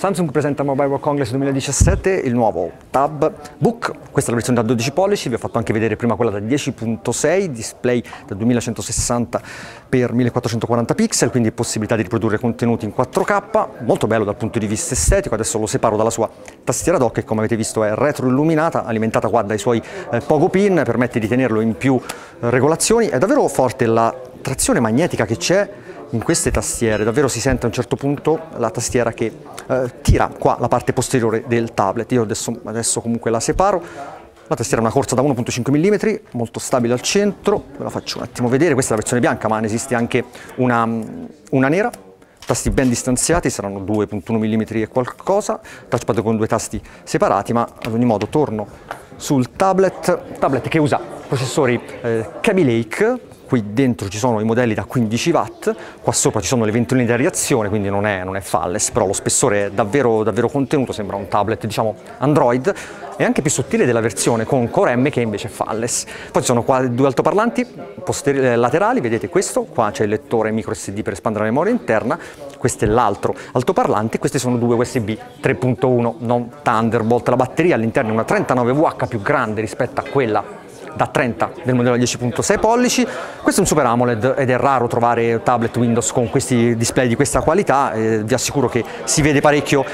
Samsung presenta Mobile World Congress 2017 il nuovo Tab Book, questa è la versione da 12 pollici, vi ho fatto anche vedere prima quella da 10.6, display da 2160x1440 pixel, quindi possibilità di riprodurre contenuti in 4K, molto bello dal punto di vista estetico. Adesso lo separo dalla sua tastiera dock che, come avete visto, è retroilluminata, alimentata qua dai suoi pogo pin, permette di tenerlo in più regolazioni. È davvero forte la trazione magnetica che c'è in queste tastiere, davvero si sente a un certo punto la tastiera che tira qua la parte posteriore del tablet. Io adesso comunque la separo. La tastiera è una corsa da 1.5 mm, molto stabile al centro, ve la faccio un attimo vedere. Questa è la versione bianca, ma ne esiste anche una nera. Tasti ben distanziati, saranno 2.1 mm e qualcosa, touchpad con due tasti separati, ma ad ogni modo torno sul tablet che usa processori Kaby Lake. Qui dentro ci sono i modelli da 15 watt, qua sopra ci sono le ventoline da reazione, quindi non è flawless, però lo spessore è davvero contenuto, sembra un tablet, diciamo, Android. È anche più sottile della versione con Core M, che invece è flawless. Poi ci sono qua due altoparlanti laterali, vedete questo, qua c'è il lettore micro SD per espandere la memoria interna, questo è l'altro altoparlante, questi sono due USB 3.1, non Thunderbolt. La batteria all'interno è una 39W, più grande rispetto a quella da 30 del modello 10.6 pollici. Questo è un Super AMOLED ed è raro trovare tablet Windows con questi display di questa qualità, vi assicuro che si vede parecchio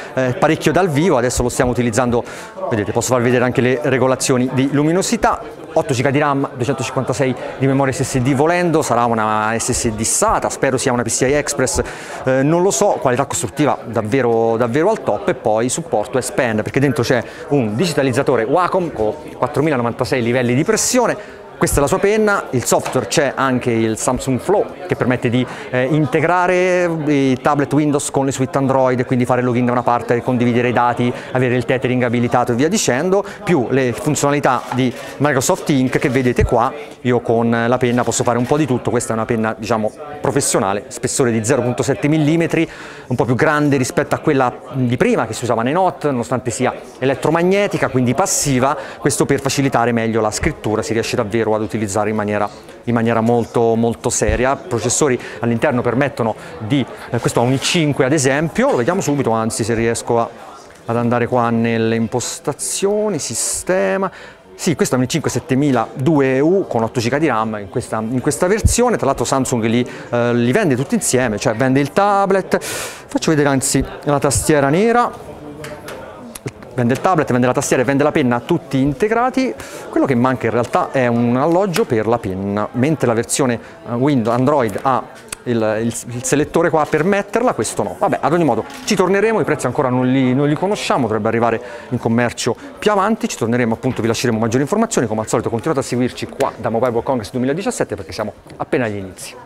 dal vivo. Adesso lo stiamo utilizzando, vedete, posso far vedere anche le regolazioni di luminosità. 8 GB di RAM, 256 di memoria SSD volendo, sarà una SSD SATA, spero sia una PCI Express, non lo so. Qualità costruttiva davvero al top, e poi supporto expand, perché dentro c'è un digitalizzatore Wacom con 4096 livelli di pressione. Questa è la sua penna, il software, c'è anche il Samsung Flow che permette di integrare i tablet Windows con le suite Android, quindi fare login da una parte, condividere i dati, avere il tethering abilitato e via dicendo, più le funzionalità di Microsoft Ink che vedete qua. Io con la penna posso fare un po' di tutto, questa è una penna, diciamo, professionale, spessore di 0.7 mm, un po' più grande rispetto a quella di prima che si usava nei Note, nonostante sia elettromagnetica, quindi passiva, questo per facilitare meglio la scrittura, si riesce davvero ad utilizzare in maniera molto seria. Processori all'interno permettono di questo ha un i5 ad esempio, lo vediamo subito, anzi se riesco ad andare qua nelle impostazioni, sistema. Sì, questo è un i5 7002U con 8 GB di RAM in questa versione. Tra l'altro Samsung li vende tutti insieme, cioè vende il tablet, faccio vedere anzi la tastiera nera, vende il tablet, vende la tastiera e vende la penna, tutti integrati. Quello che manca in realtà è un alloggio per la penna, mentre la versione Windows Android ha il selettore qua per metterla, questo no. Vabbè, ad ogni modo ci torneremo, i prezzi ancora non li conosciamo, dovrebbe arrivare in commercio più avanti, ci torneremo appunto, vi lasceremo maggiori informazioni. Come al solito continuate a seguirci qua da Mobile World Congress 2017 perché siamo appena agli inizi.